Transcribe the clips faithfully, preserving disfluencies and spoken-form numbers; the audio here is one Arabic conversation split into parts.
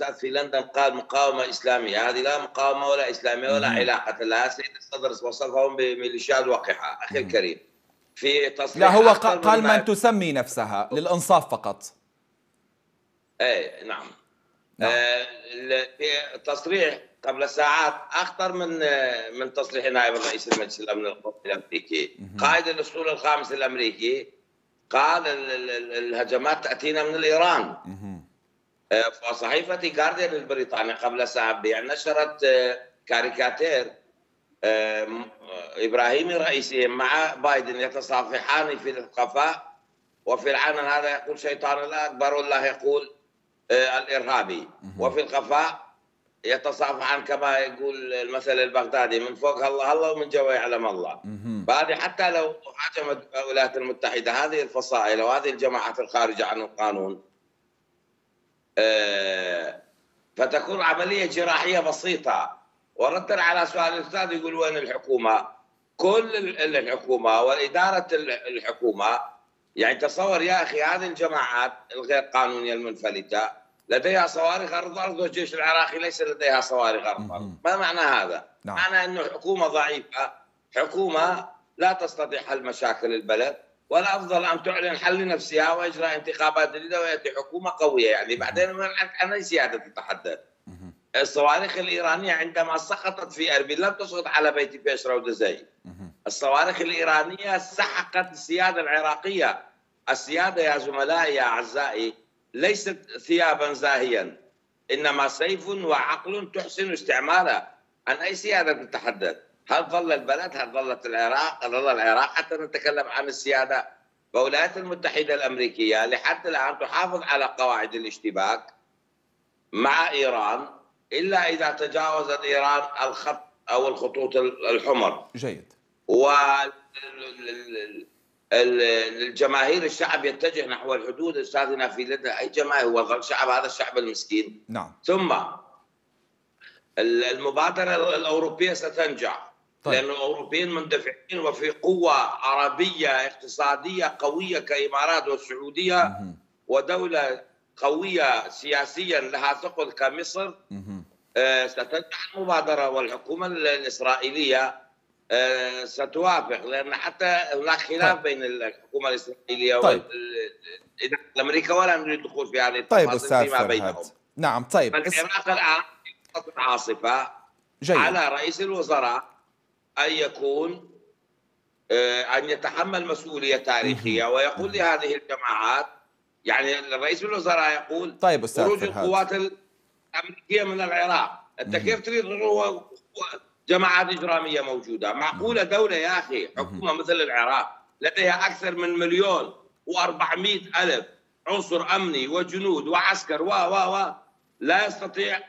الاستاذ في لندن قال مقاومه اسلاميه، هذه لا مقاومه ولا اسلاميه ولا علاقه لها. السيد الصدر وصفهم بميليشيات وقحه. اخي الكريم في تصريح، لا هو قال من تسمي نفسها، للانصاف فقط. اي نعم. نعم. آه في تصريح قبل ساعات اخطر من آه من تصريح نائب الرئيس المجلس الامن الامريكي، قائد الاسطول الخامس الامريكي، قال ال ال ال الهجمات تاتينا من ايران. آه وصحيفه غارديان البريطانيه قبل ساعه بيع نشرت آه كاريكاتير آه ابراهيمي رئيسي مع بايدن يتصافحان في القفاء، وفي العلن هذا يقول شيطان الاكبر والله يقول الارهابي، وفي الخفاء يتصافحان كما يقول المثل البغدادي، من فوق الله الله ومن جوا يعلم الله. بعد حتى لو هاجمت الولايات المتحده هذه الفصائل وهذه الجماعات الخارجه عن القانون فتكون عمليه جراحيه بسيطه. وردا على سؤال الاستاذ يقول وين الحكومه؟ كل الحكومه واداره الحكومه، يعني تصور يا اخي هذه الجماعات الغير قانونيه المنفلته لديها صواريخ ارض ارض، والجيش العراقي ليس لديها صواريخ ارض ارض. ما معنى هذا؟ نعم. معنى انه حكومه ضعيفه، حكومه لا تستطيع حل مشاكل البلد، والافضل ان تعلن حل لنفسها ويجرى انتخابات جديده وياتي حكومه قويه. يعني بعدين عن اي سياده تتحدث؟ الصواريخ الايرانيه عندما سقطت في اربيل لم تسقط على بيت بيشرا ودزي. الصواريخ الايرانيه سحقت السياده العراقيه. السياده يا زملائي يا اعزائي ليست ثيابا زاهيا، انما سيف وعقل تحسن استعماله. عن اي سياده تتحدث؟ هل ظل البلد؟ هل ظلت العراق؟ هل ظل العراق حتى نتكلم عن السياده؟ والولايات المتحده الامريكيه لحد الان تحافظ على قواعد الاشتباك مع ايران، الا اذا تجاوزت ايران الخط او الخطوط الحمر. جيد. والجماهير الشعب يتجه نحو الحدود. استاذنا في لدن اي جماهير وظل شعب، هذا الشعب المسكين. نعم. ثم المبادره الاوروبيه ستنجح. طيب. لان الاوروبيين مندفعين وفي قوه عربيه اقتصاديه قويه كامارات والسعوديه، مه. ودوله قويه سياسيا لها ثقل كمصر. آه ستنجح المبادره، والحكومه الاسرائيليه أه ستوافق، لان حتى هناك خلاف. طيب. بين الحكومه الاسرائيليه. طيب. والامريكا، ولا نريد الدخول في هذه التفاصيل فيما بينهم. نعم. طيب. العراق الان وسط عاصفه. جيد. على رئيس الوزراء ان يكون أه ان يتحمل مسؤوليه تاريخيه ويقول لهذه الجماعات، يعني الرئيس الوزراء يقول طيب استاذ خروج القوات الامريكيه من العراق. انت كيف تريد جماعات إجرامية موجودة؟ معقولة دولة يا أخي حكومة مثل العراق لديها أكثر من مليون وأربعمائة ألف عنصر أمني وجنود وعسكر و و و لا يستطيع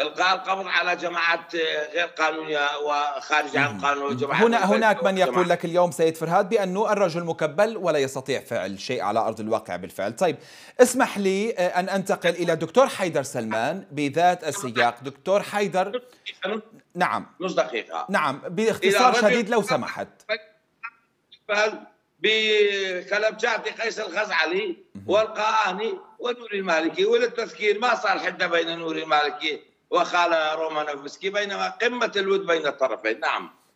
إلقاء القبض على جماعات غير قانونية وخارج عن القانون وجماعات. هنا هناك من يقول لك اليوم سيد فرهاد بأنه الرجل مكبل ولا يستطيع فعل شيء على أرض الواقع بالفعل. طيب اسمح لي أن أنتقل إلى دكتور حيدر سلمان بذات السياق. دكتور حيدر، نعم نص دقيقة. نعم باختصار شديد لو سمحت. بكلبجات قيس الخزعلي والقاهاني ونوري المالكي. وللتذكير ما صار حده بين نوري المالكي وخاله رومانوف مسكي، بينما قمة الود بين الطرفين. نعم.